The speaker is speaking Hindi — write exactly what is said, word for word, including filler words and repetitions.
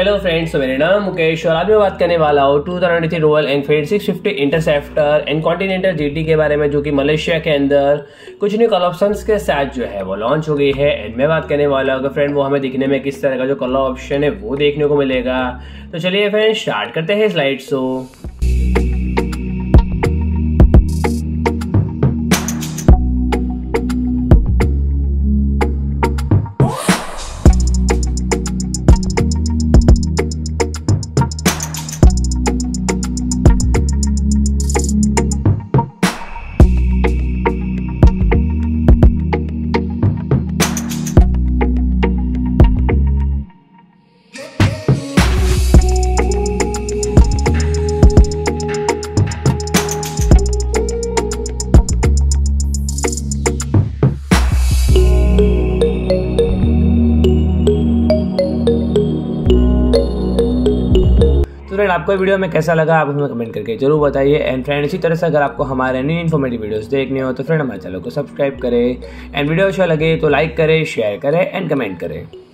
हेलो फ्रेंड्स, मेरे नाम मुकेश और आज मैं बात करने वाला हूँ दो हज़ार तेईस Royal Enfield six fifty Interceptor and Continental GT के बारे में, जो कि मलेशिया के अंदर कुछ न्यू कलर ऑप्शंस के साथ जो है वो लॉन्च हो गई है। एंड मैं बात करने वाला हूँ फ्रेंड वो हमें दिखने में किस तरह का जो कलर ऑप्शन है वो देखने को मिलेगा। तो चलिए फ्रेंड स्टार्ट करते हैं स्लाइड शो। तो फ्रेंड आपको वीडियो में कैसा लगा आप हमें कमेंट करके जरूर बताइए। एंड फ्रेंड इसी तरह से अगर आपको हमारे न्यू इन्फॉर्मेटिव वीडियोस देखने हो तो फ्रेंड हमारे चैनल को सब्सक्राइब करें एंड वीडियो अच्छा लगे तो लाइक करें, शेयर करें एंड कमेंट करें।